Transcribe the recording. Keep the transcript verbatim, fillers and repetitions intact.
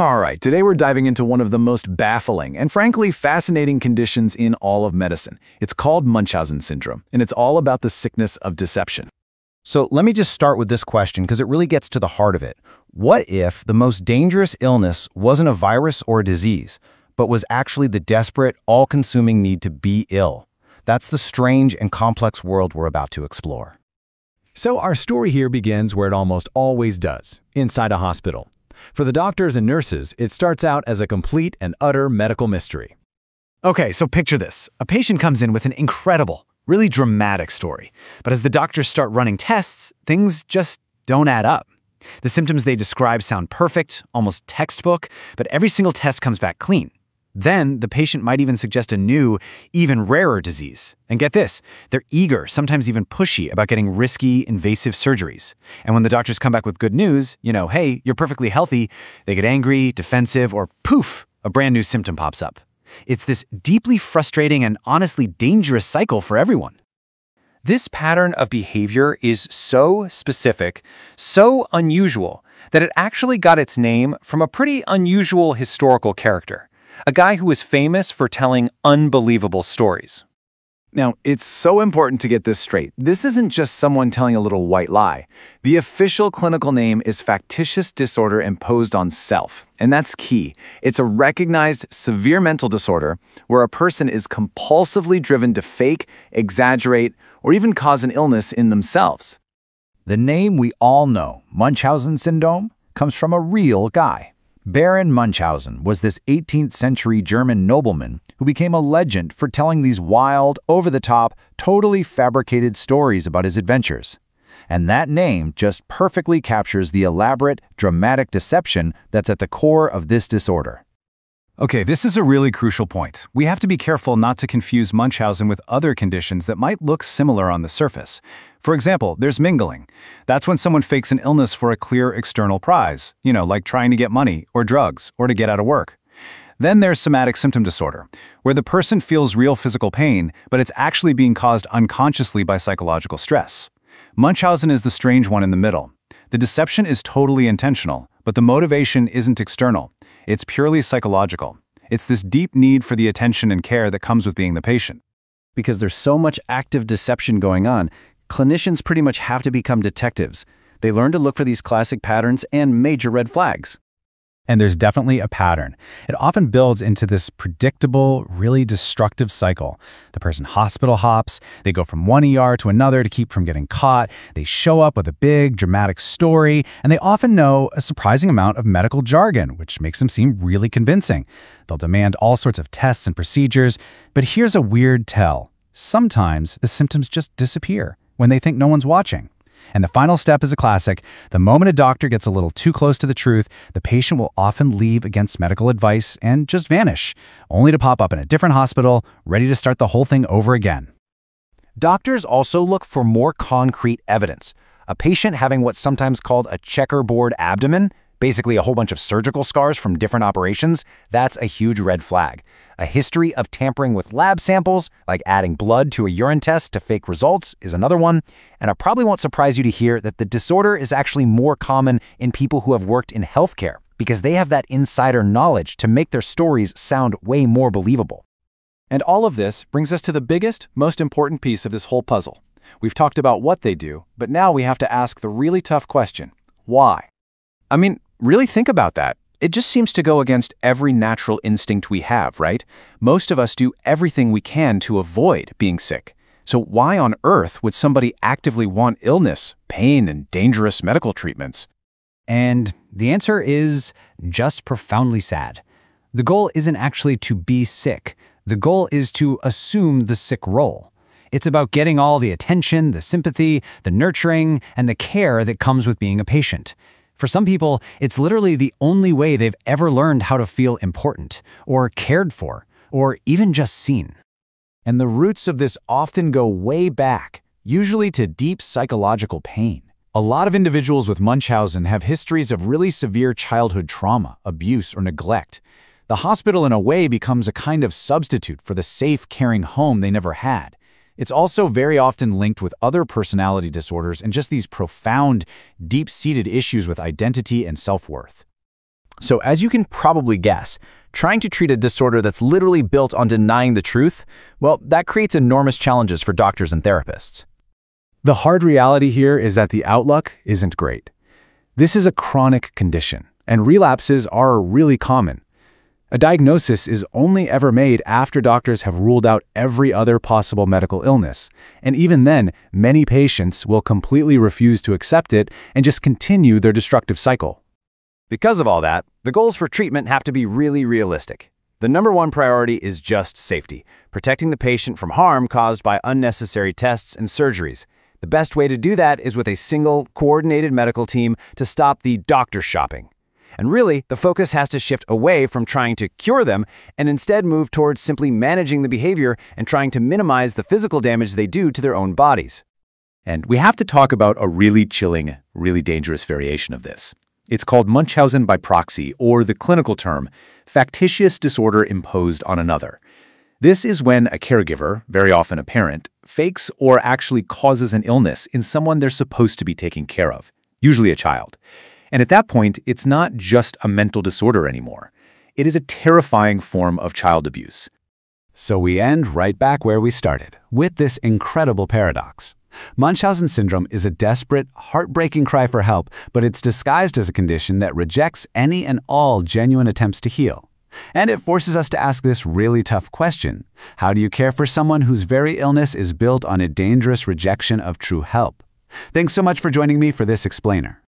Alright, today we're diving into one of the most baffling and frankly fascinating conditions in all of medicine. It's called Munchausen syndrome, and it's all about the sickness of deception. So let me just start with this question because it really gets to the heart of it. What if the most dangerous illness wasn't a virus or a disease, but was actually the desperate, all-consuming need to be ill? That's the strange and complex world we're about to explore. So our story here begins where it almost always does, inside a hospital. For the doctors and nurses, it starts out as a complete and utter medical mystery. Okay, so picture this. A patient comes in with an incredible, really dramatic story. But as the doctors start running tests, things just don't add up. The symptoms they describe sound perfect, almost textbook, but every single test comes back clean. Then the patient might even suggest a new, even rarer disease. And get this, they're eager, sometimes even pushy, about getting risky, invasive surgeries. And when the doctors come back with good news, you know, hey, you're perfectly healthy, they get angry, defensive, or poof, a brand new symptom pops up. It's this deeply frustrating and honestly dangerous cycle for everyone. This pattern of behavior is so specific, so unusual, that it actually got its name from a pretty unusual historical character. A guy who was famous for telling unbelievable stories. Now, it's so important to get this straight. This isn't just someone telling a little white lie. The official clinical name is factitious disorder imposed on self, and that's key. It's a recognized severe mental disorder where a person is compulsively driven to fake, exaggerate, or even cause an illness in themselves. The name we all know, Munchausen syndrome, comes from a real guy. Baron Munchausen was this eighteenth century German nobleman who became a legend for telling these wild, over-the-top, totally fabricated stories about his adventures. And that name just perfectly captures the elaborate, dramatic deception that's at the core of this disorder. Okay, this is a really crucial point. We have to be careful not to confuse Munchausen with other conditions that might look similar on the surface. For example, there's malingering. That's when someone fakes an illness for a clear external prize, you know, like trying to get money or drugs or to get out of work. Then there's somatic symptom disorder, where the person feels real physical pain, but it's actually being caused unconsciously by psychological stress. Munchausen is the strange one in the middle. The deception is totally intentional, but the motivation isn't external. It's purely psychological. It's this deep need for the attention and care that comes with being the patient. Because there's so much active deception going on, clinicians pretty much have to become detectives. They learn to look for these classic patterns and major red flags. And there's definitely a pattern. It often builds into this predictable, really destructive cycle. The person hospital hops, they go from one E R to another to keep from getting caught, they show up with a big, dramatic story, and they often know a surprising amount of medical jargon, which makes them seem really convincing. They'll demand all sorts of tests and procedures, but here's a weird tell. Sometimes the symptoms just disappear when they think no one's watching. And the final step is a classic. The moment a doctor gets a little too close to the truth, the patient will often leave against medical advice and just vanish, only to pop up in a different hospital, ready to start the whole thing over again. Doctors also look for more concrete evidence. A patient having what's sometimes called a checkerboard abdomen, basically a whole bunch of surgical scars from different operations, that's a huge red flag. A history of tampering with lab samples, like adding blood to a urine test to fake results, is another one. And it probably won't surprise you to hear that the disorder is actually more common in people who have worked in healthcare, because they have that insider knowledge to make their stories sound way more believable. And all of this brings us to the biggest, most important piece of this whole puzzle. We've talked about what they do, but now we have to ask the really tough question, why? I mean, really think about that. It just seems to go against every natural instinct we have, right? Most of us do everything we can to avoid being sick. So why on earth would somebody actively want illness, pain, and dangerous medical treatments? And the answer is just profoundly sad. The goal isn't actually to be sick. The goal is to assume the sick role. It's about getting all the attention, the sympathy, the nurturing, and the care that comes with being a patient. For some people, it's literally the only way they've ever learned how to feel important, or cared for, or even just seen. And the roots of this often go way back, usually to deep psychological pain. A lot of individuals with Munchausen have histories of really severe childhood trauma, abuse, or neglect. The hospital, in a way, becomes a kind of substitute for the safe, caring home they never had. It's also very often linked with other personality disorders and just these profound, deep-seated issues with identity and self-worth. So as you can probably guess, trying to treat a disorder that's literally built on denying the truth, well, that creates enormous challenges for doctors and therapists. The hard reality here is that the outlook isn't great. This is a chronic condition, and relapses are really common. A diagnosis is only ever made after doctors have ruled out every other possible medical illness, and even then, many patients will completely refuse to accept it and just continue their destructive cycle. Because of all that, the goals for treatment have to be really realistic. The number one priority is just safety, protecting the patient from harm caused by unnecessary tests and surgeries. The best way to do that is with a single, coordinated medical team to stop the doctor shopping. And really, the focus has to shift away from trying to cure them and instead move towards simply managing the behavior and trying to minimize the physical damage they do to their own bodies. And we have to talk about a really chilling, really dangerous variation of this. It's called Munchausen by proxy, or the clinical term, factitious disorder imposed on another. This is when a caregiver, very often a parent, fakes or actually causes an illness in someone they're supposed to be taking care of, usually a child. And at that point, it's not just a mental disorder anymore. It is a terrifying form of child abuse. So we end right back where we started, with this incredible paradox. Munchausen syndrome is a desperate, heartbreaking cry for help, but it's disguised as a condition that rejects any and all genuine attempts to heal. And it forces us to ask this really tough question. How do you care for someone whose very illness is built on a dangerous rejection of true help? Thanks so much for joining me for this explainer.